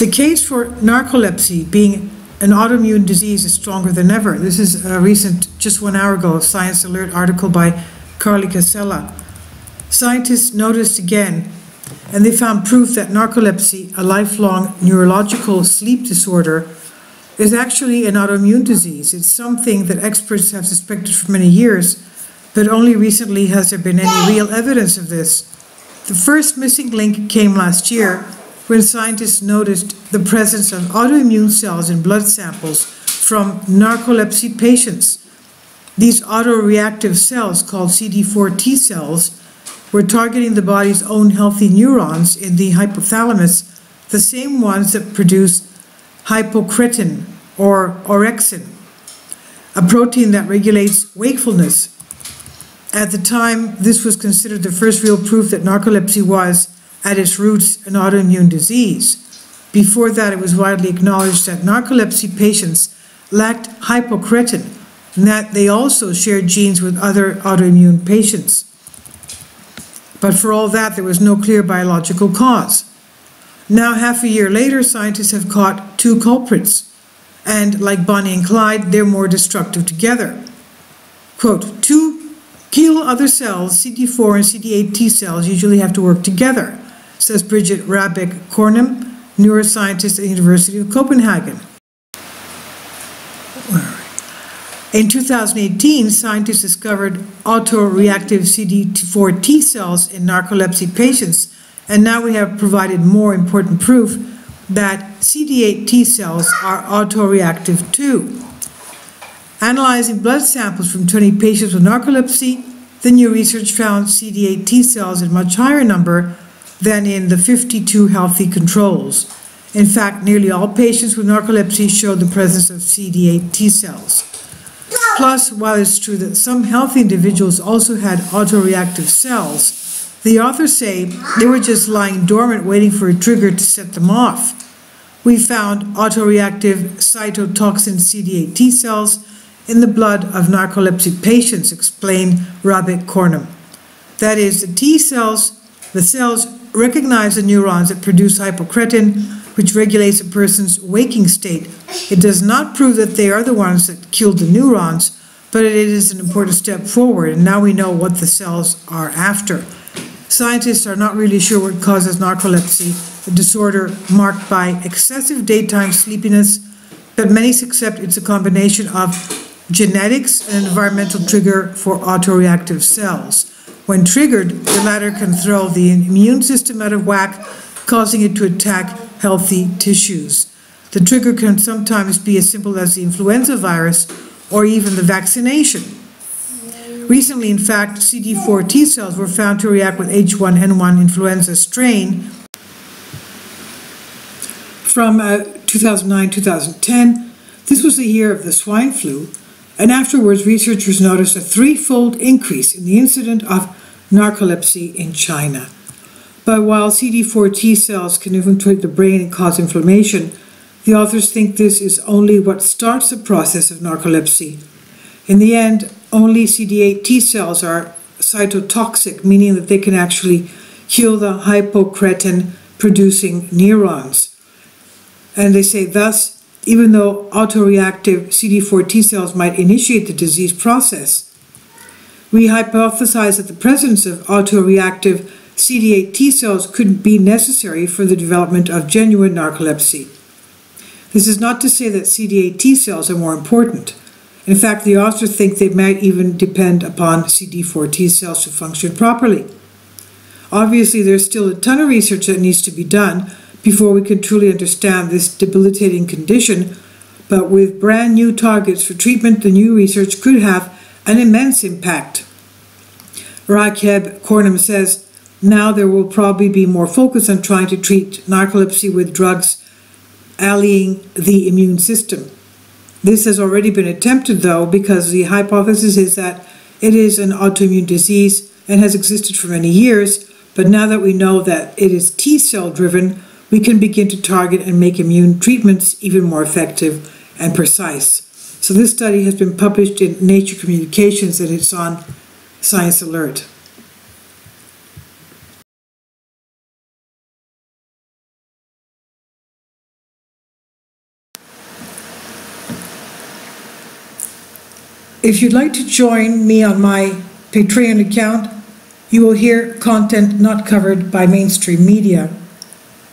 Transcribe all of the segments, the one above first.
The case for narcolepsy being an autoimmune disease is stronger than ever. This is a recent, just 1 hour ago, Science Alert article by Carly Cassella. Scientists noticed again, and they found proof that narcolepsy, a lifelong neurological sleep disorder, is actually an autoimmune disease. It's something that experts have suspected for many years, but only recently has there been any real evidence of this. The first missing link came last year, when scientists noticed the presence of autoimmune cells in blood samples from narcolepsy patients. These autoreactive cells, called CD4 T cells, were targeting the body's own healthy neurons in the hypothalamus, the same ones that produce hypocretin or orexin, a protein that regulates wakefulness. At the time, this was considered the first real proof that narcolepsy was, at its roots, an autoimmune disease. Before that, it was widely acknowledged that narcolepsy patients lacked hypocretin and that they also shared genes with other autoimmune patients. But for all that, there was no clear biological cause. Now, half a year later, scientists have caught two culprits, and like Bonnie and Clyde, they're more destructive together. Quote, to kill other cells, CD4 and CD8 T cells usually have to work together, says Birgitte Rahbek-Kornum, neuroscientist at the University of Copenhagen. In 2018, scientists discovered autoreactive CD4 T cells in narcolepsy patients, and now we have provided more important proof that CD8 T cells are autoreactive too. Analyzing blood samples from 20 patients with narcolepsy, the new research found CD8 T cells in much higher number than in the 52 healthy controls. In fact, nearly all patients with narcolepsy showed the presence of CD8 T cells. Plus, while it's true that some healthy individuals also had autoreactive cells, the authors say they were just lying dormant waiting for a trigger to set them off. We found autoreactive cytotoxin CD8 T cells in the blood of narcolepsy patients, explained Rahbek-Kornum. That is, the T cells, the cells recognize the neurons that produce hypocretin, which regulates a person's waking state. It does not prove that they are the ones that killed the neurons, but it is an important step forward, and now we know what the cells are after. Scientists are not really sure what causes narcolepsy, a disorder marked by excessive daytime sleepiness, but many suspect it's a combination of genetics and environmental trigger for autoreactive cells. When triggered, the latter can throw the immune system out of whack, causing it to attack healthy tissues. The trigger can sometimes be as simple as the influenza virus or even the vaccination. Recently, in fact, CD4 T cells were found to react with H1N1 influenza strain from 2009-2010. This was the year of the swine flu, and afterwards researchers noticed a threefold increase in the incidence of narcolepsy in China. But while CD4 T cells can infiltrate the brain and cause inflammation, the authors think this is only what starts the process of narcolepsy. In the end, only CD8 T cells are cytotoxic, meaning that they can actually kill the hypocretin-producing neurons. And they say thus, even though autoreactive CD4 T cells might initiate the disease process, we hypothesize that the presence of autoreactive CD8 T cells could be necessary for the development of genuine narcolepsy. This is not to say that CD8 T cells are more important. In fact, the authors think they might even depend upon CD4 T cells to function properly. Obviously, there's still a ton of research that needs to be done before we can truly understand this debilitating condition, but with brand new targets for treatment, the new research could have an immense impact. Rahbek-Kornum says, now there will probably be more focus on trying to treat narcolepsy with drugs allying the immune system. This has already been attempted, though, because the hypothesis is that it is an autoimmune disease and has existed for many years, but now that we know that it is T-cell driven, we can begin to target and make immune treatments even more effective and precise. So this study has been published in Nature Communications, and it's on Science Alert. If you'd like to join me on my Patreon account, you will hear content not covered by mainstream media.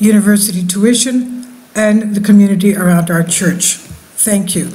university tuition and the community around our church. Thank you.